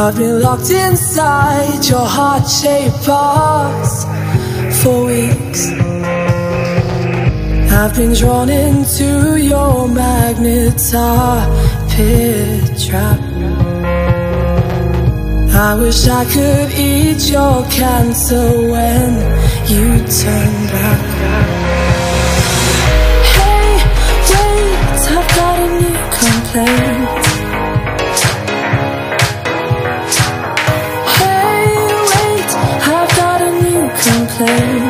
I've been locked inside your heart-shaped box for weeks. I've been drawn into your magnetar pit trap. I wish I could eat your cancer when you turn back. Hey, wait, I've got a new complaint. Hey, wait, I've got a new complaint.